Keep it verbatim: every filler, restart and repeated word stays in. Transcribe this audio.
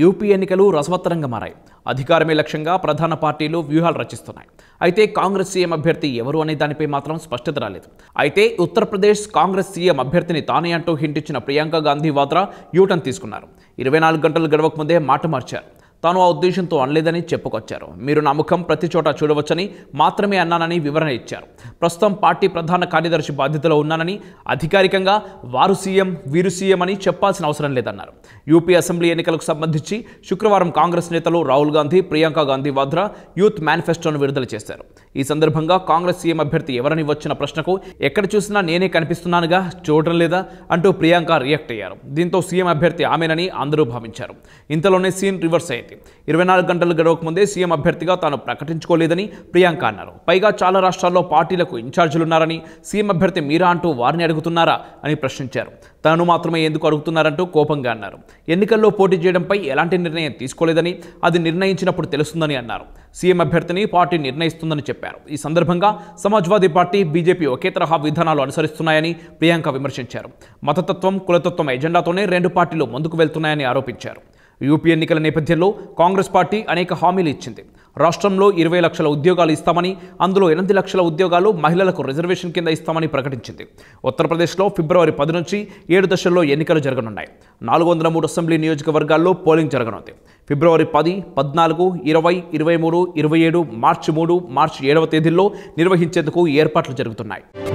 UP ఎన్నికలు రసవత్తరంగా మారాయి. అధికారమే లక్ష్యంగా ప్రధాన పార్టీలు వ్యూహాలు రచిస్తున్నాయి. అయితే కాంగ్రెస్ సీఎం అభ్యర్థి ఎవరు అనే దానిపై మాత్రం స్పష్టత రాలేదు. అయితే ఉత్తరప్రదేశ్ కాంగ్రెస్ సీఎం అభ్యర్థిని తానే అంటూ హింట్ ఇచ్చిన ప్రియాంక గాంధీ వాద్రా యూటర్న్ తీసుకున్నారు. ఇరవై నాలుగు గంటలు గడవక ముందే మాట మార్చారు. తాను ఆ ఉద్దేశంతో అనలేదని చెప్పుకొచ్చారు. మీరు నా ముఖం ప్రతి చోట చూడవచ్చని మాత్రమే అన్నానని వివరణ ఇచ్చారు. ప్రస్తుతం పార్టీ ప్రధాన కార్యదర్శి బాధ్యతలో ఉన్నానని, అధికారికంగా వారు సీఎం వీరు సీఎం అని చెప్పాల్సిన అవసరం లేదన్నారు. యూపీ అసెంబ్లీ ఎన్నికలకు సంబంధించి శుక్రవారం కాంగ్రెస్ నేతలు రాహుల్ గాంధీ, ప్రియాంక గాంధీ వాద్రా యూత్ మేనిఫెస్టోను విడుదల చేశారు. ఈ సందర్భంగా కాంగ్రెస్ సీఎం అభ్యర్థి ఎవరని వచ్చిన ప్రశ్నకు ఎక్కడ చూసినా నేనే కనిపిస్తున్నానుగా, చూడడం లేదా అంటూ ప్రియాంక రియాక్ట్ అయ్యారు. దీంతో సీఎం అభ్యర్థి ఆమెనని అందరూ భావించారు. ఇంతలోనే సీన్ రివర్స్ అయింది. ఇరవై నాలుగు గంటలు గడవక ముందే సీఎం అభ్యర్థిగా తాను ప్రకటించుకోలేదని ప్రియాంక అన్నారు. పైగా చాలా రాష్ట్రాల్లో పార్టీలకు ఇన్ఛార్జీలున్నారని, సీఎం అభ్యర్థి మీరా అంటూ వారిని అడుగుతున్నారా అని ప్రశ్నించారు. తనను మాత్రమే ఎందుకు అడుగుతున్నారంటూ కోపంగా అన్నారు. ఎన్నికల్లో పోటీ చేయడంపై ఎలాంటి నిర్ణయం తీసుకోలేదని, అది నిర్ణయించినప్పుడు తెలుస్తుందని అన్నారు. సీఎం అభ్యర్థిని పార్టీ నిర్ణయిస్తుందని చెప్పారు. ఈ సందర్భంగా సమాజ్వాదీ పార్టీ, బీజేపీ ఒకే తరహా విధానాలు అనుసరిస్తున్నాయని ప్రియాంక విమర్శించారు. మతతత్వం, కులతత్వం ఎజెండాతోనే రెండు పార్టీలు ముందుకు వెళ్తున్నాయని ఆరోపించారు. యూపీ ఎన్నికల నేపథ్యంలో కాంగ్రెస్ పార్టీ అనేక హామీలు ఇచ్చింది. రాష్ట్రంలో ఇరవై లక్షల ఉద్యోగాలు ఇస్తామని, అందులో ఎనిమిది లక్షల ఉద్యోగాలు మహిళలకు రిజర్వేషన్ కింద ఇస్తామని ప్రకటించింది. ఉత్తరప్రదేశ్లో ఫిబ్రవరి పది నుంచి ఏడు దశల్లో ఎన్నికలు జరగనున్నాయి. నాలుగు వందల మూడు అసెంబ్లీ నియోజకవర్గాల్లో పోలింగ్ జరగనుంది. ఫిబ్రవరి పది, పద్నాలుగు, ఇరవై, ఇరవై మూడు, ఇరవై ఏడు, మార్చి మూడు, మార్చి ఏడవ తేదీల్లో నిర్వహించేందుకు ఏర్పాట్లు జరుగుతున్నాయి.